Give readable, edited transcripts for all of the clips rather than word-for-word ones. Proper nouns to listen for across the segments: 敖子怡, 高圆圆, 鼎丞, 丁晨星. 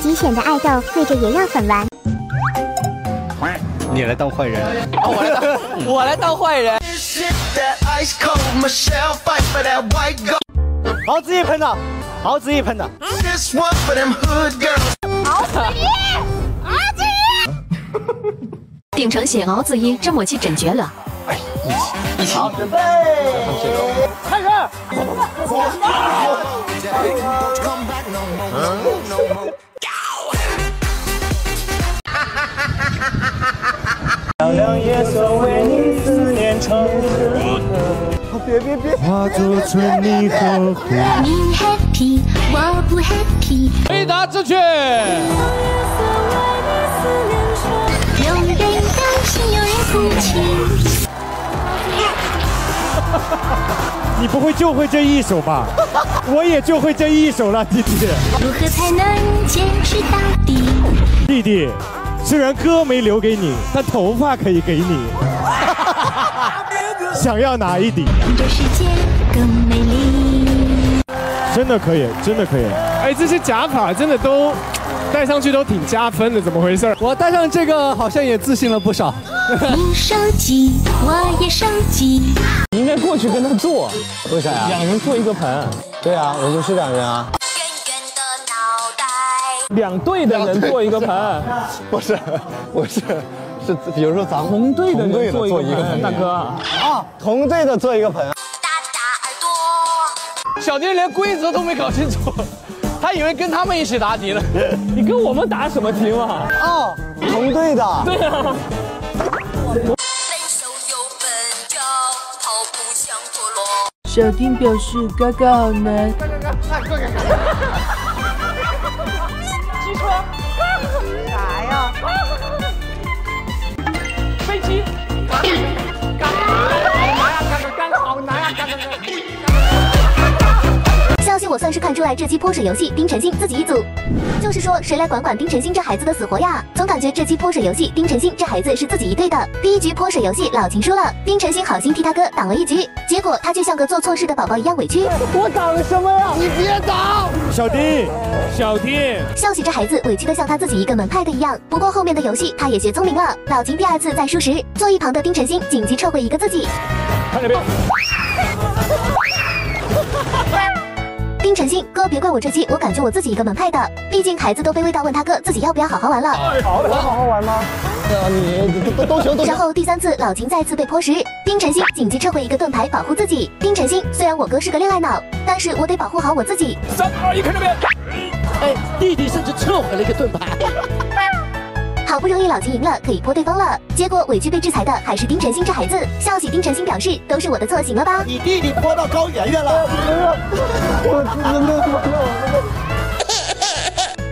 自己选的爱豆对着也要粉玩。你来当坏人，我来当坏人。好，自己喷的，好，自己喷的。敖子怡，敖子怡。鼎丞写敖子怡，这默契真绝了。哎，一起，好，准备，开始。漂亮夜色为你思念成痴，别化作春泥呵护。你 happy， 我不 happy。回答正确。有人担心，有人哭泣。你不会就会这一首吧？我也就会这一首了，弟弟。如何才能坚持到底？弟弟，虽然歌没留给你，但头发可以给你。想要哪一顶？这世界更美丽。真的可以，真的可以。哎，这些假发真的都戴上去都挺加分的，怎么回事？我戴上这个好像也自信了不少。你收集，我也收集。你应该过去跟他做，为啥呀？两人做一个盆。对啊，我就是两人啊。圆圆的脑袋。两队的人做一个盆。不是，我是，比如说咱们同队的人做一个盆，大哥。啊，同队的做一个盆。大耳朵。小丁连规则都没搞清楚，他以为跟他们一起答题了。你跟我们答什么题嘛？哦，同队的。对啊。小丁表示：“嘎嘎好难。”机车，啥呀？飞机，嘎嘎好难啊！消息我算是看出来，这期泼水游戏丁晨星自己一组。就是说，谁来管管丁晨星这孩子的死活呀？总感觉这期泼水游戏丁晨星这孩子是自己一队的。第一局泼水游戏老秦输了，丁晨星好心替他哥挡了一局，结果他就像个做错事的宝宝一样委屈。我挡了什么呀？你别挡！小丁，笑喜这孩子委屈的像他自己一个门派的一样。不过后面的游戏他也学聪明了，老秦第二次再输时，坐一旁的丁晨星紧急撤回一个自己。看这边。丁晨星哥，别怪我这期，我感觉我自己一个门派的，毕竟孩子都卑微到问他哥自己要不要好好玩了。好好玩吗？对啊，你都行。然后第三次老秦再次被泼时，丁晨星紧急撤回一个盾牌保护自己。丁晨星，虽然我哥是个恋爱脑，但是我得保护好我自己。3、2、1，看这边。哎，弟弟甚至撤回了一个盾牌。好不容易老秦赢了，可以泼对方了，结果委屈被制裁的还是丁晨星这孩子。笑喜丁晨星表示：“都是我的错，行了吧？”你弟弟泼到高圆圆了。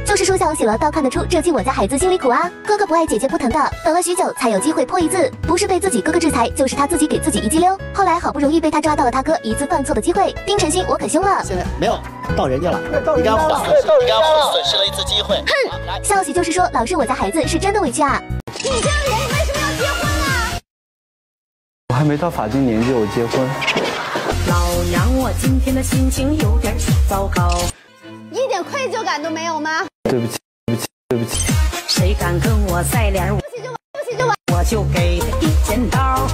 就是说笑喜了，倒看得出这期我家孩子心里苦啊。哥哥不爱姐姐不疼的，等了许久才有机会泼一次，不是被自己哥哥制裁，就是他自己给自己一激溜。后来好不容易被他抓到了他哥一次犯错的机会，丁晨星我可凶了。现在没有到人家了，你刚刚损失了一次机会。哼，笑喜就是说，老师我家孩子是真的委屈啊。你这样人为什么要结婚啊？我还没到法定年纪，我结婚。老娘我今天的心情有点糟糕，一点愧疚感都没有吗？对不起，谁敢跟我再脸？对不起就完，我就给他一剪刀。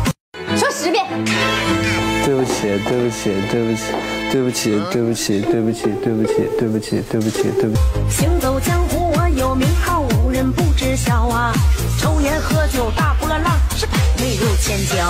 说10遍。对不起。行走江湖，我有名号，无人不知晓啊！抽烟喝酒大波浪，是百媚入千娇。